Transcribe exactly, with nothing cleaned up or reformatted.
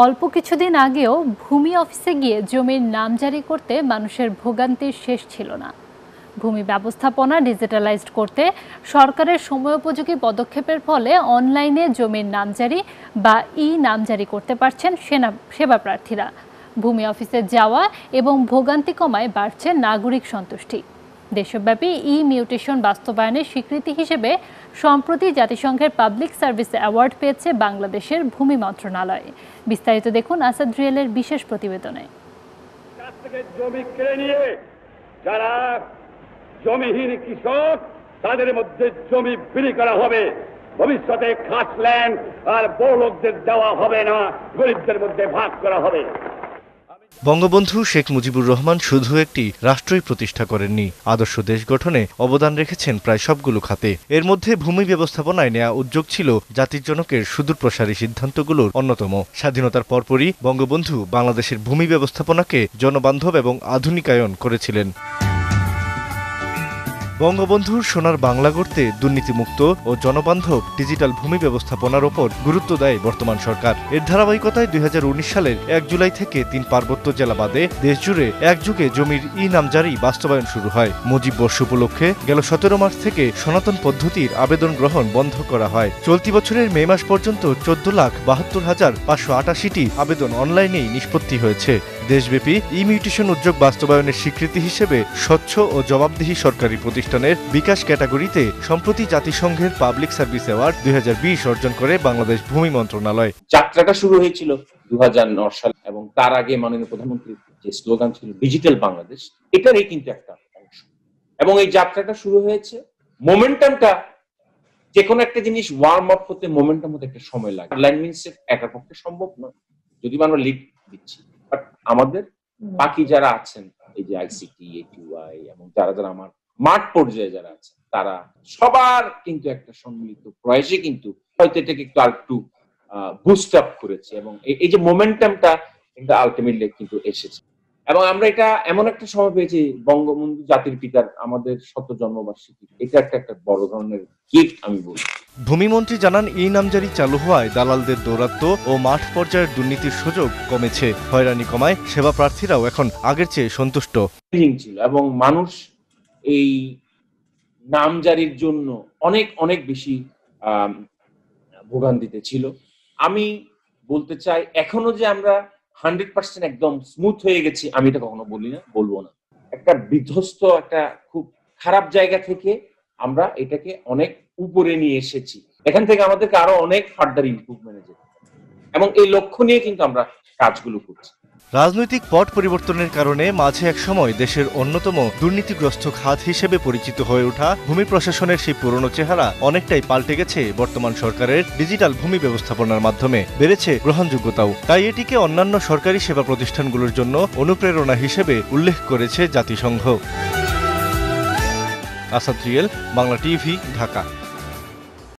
अल्प किछुदिन आगेও भूमि अफिसे गिয়ে জমির নাম জারি করতে মানুষের ভোগান্তির শেষ ছিল না। ভূমি ব্যবস্থাপনা ডিজিটালাইজড করতে সরকারের সময়োপযোগী পদক্ষেপের ফলে অনলাইনে জমির নাম জারি বা ই নাম জারি করতে পারছেন সেবা প্রার্থীরা। ভূমি অফিসে যাওয়া এবং ভোগান্তি কমায় বাড়ছে নাগরিক সন্তুষ্টি। দেশব্যাপী ই মিউটেশন বাস্তবায়নের স্বীকৃতি হিসেবে সম্প্রতি জাতিসংঘের পাবলিক সার্ভিস অ্যাওয়ার্ড পেয়েছে বাংলাদেশের ভূমি মন্ত্রণালয়। বিস্তারিত দেখুন আসাদ রিয়েলের বিশেষ প্রতিবেদনে। জমি কেড়ে নিয়ে যারা জমিহীন কৃষক, তাদের মধ্যে জমি বিলি করা হবে। ভবিষ্যতে খাসল্যান্ড আর বড়লোকদের দেওয়া হবে না, গরিবদের মধ্যে ভাগ করা হবে। বঙ্গবন্ধু শেখ মুজিবুর রহমান শুধু একটি রাষ্ট্রই প্রতিষ্ঠা করেননি, আদর্শ দেশ গঠনে অবদান রেখেছেন প্রায় সবগুলো খাতে। এর মধ্যে ভূমি ব্যবস্থাপনায় নেওয়া উদ্যোগ ছিল জাতির জনকের সুদূরপ্রসারী সিদ্ধান্তগুলোর অন্যতম। স্বাধীনতার পরপরই বঙ্গবন্ধু বাংলাদেশের ভূমি ব্যবস্থাপনাকে জনবান্ধব এবং আধুনিকায়ন করেছিলেন। বঙ্গবন্ধুর সোনার বাংলা গড়তে দুর্নীতিমুক্ত ও জনবান্ধব ডিজিটাল ভূমি ব্যবস্থাপনার ওপর গুরুত্ব দেয় বর্তমান সরকার। এর ধারাবাহিকতায় দুই হাজার উনিশ সালের এক জুলাই থেকে তিন পার্বত্য জেলা বাদে দেশজুড়ে একযুগে জমির ই নাম জারি বাস্তবায়ন শুরু হয়। মুজিববর্ষ উপলক্ষে গেল সতেরো মার্চ থেকে সনাতন পদ্ধতির আবেদন গ্রহণ বন্ধ করা হয়। চলতি বছরের মে মাস পর্যন্ত চোদ্দ লাখ বাহাত্তর হাজার পাঁচশো আটাশিটি আবেদন অনলাইনেই নিষ্পত্তি হয়েছে। দেশব্যাপী ই মিউটেশন উদ্যোগ বাস্তবায়নের স্বীকৃতি হিসেবে স্বচ্ছ ও জবাবদিহি সরকারি প্রতিষ্ঠানের বিকাশ ক্যাটাগরিতে সম্প্রতি জাতিসংঘের পাবলিক সার্ভিস অ্যাওয়ার্ড দুই হাজার বিশ অর্জন করে বাংলাদেশ ভূমি মন্ত্রণালয়। যাত্রাটা শুরু হয়েছিল দু হাজার ন সাল এবং তার আগে মাননীয় প্রধানমন্ত্রীর যে স্লোগান ছিল ডিজিটাল বাংলাদেশ, এটারই কিন্তু একটা অংশ। এবং এই যাত্রাটা শুরু হয়েছে, মোমেন্টামটা যে কোনো একটা জিনিস ওয়ার্ম আপ করতে মোমেন্টাম হতে একটা সময় লাগে। লাইন মিনিস্টার একার পক্ষে সম্ভব নয়, যদি আমরা লিড দিচ্ছি। আমাদের বাকি যারা আছেন, এই যে আইসিটি এটিআই এবং যারা যারা আমার মাঠ পর্যায়ে যারা আছেন, তারা সবার কিন্তু একটা সম্মিলিত প্রয়াসে কিন্তু হয়তো এটাকে একটু আরেকটু বুস্ট আপ করেছে এবং এই যে মোমেন্টামটা কিন্তু আলটিমেটলি কিন্তু এসেছে। এবং আমরা এটা এমন একটা সময় পেয়েছি, বঙ্গবন্ধু জাতির পিতার আমাদের শত জন্মবার্ষিকী, এটা একটা একটা বড় ধরনের গিফট আমি বলি। ভূমিমন্ত্রী জানান, এই নামজারি চালু হওয়ায় দালালদের দৌরাত্ম্য ও মাঠ পর্যায়ের দুর্নীতির সুযোগ কমেছে। হয়রানি কমায় সেবা প্রার্থীরাও এখন আগের চেয়ে সন্তুষ্ট ছিল এবং মানুষ এই নামজারির জন্য অনেক অনেক বেশি ভোগান্তিতে ছিল। আমি বলতে চাই, এখনো যে আমরা হান্ড্রেড পার্সেন্ট একদম স্মুথ হয়ে গেছি আমি এটা কখনো বলি না, বলবো না। একটা বিধ্বস্ত একটা খুব খারাপ জায়গা থেকে আমরা এটাকে অনেক উপরে নিয়ে এসেছি। এখান থেকে আমাদেরকে আরো অনেক ফার্দার ইমপ্রুভমেন্ট আছে এবং এই লক্ষ্য নিয়ে কিন্তু আমরা কাজগুলো করছি। রাজনৈতিক পট পরিবর্তনের কারণে মাঝে এক সময় দেশের অন্যতম দুর্নীতিগ্রস্ত খাত হিসেবে পরিচিত হয়ে ওঠা ভূমি প্রশাসনের সেই পুরনো চেহারা অনেকটাই পাল্টে গেছে বর্তমান সরকারের ডিজিটাল ভূমি ব্যবস্থাপনার মাধ্যমে। বেড়েছে গ্রহণযোগ্যতাও। তাই এটিকে অন্যান্য সরকারি সেবা প্রতিষ্ঠানগুলোর জন্য অনুপ্রেরণা হিসেবে উল্লেখ করেছে জাতিসংঘ। Asad real, Bangla TV, Dhaka.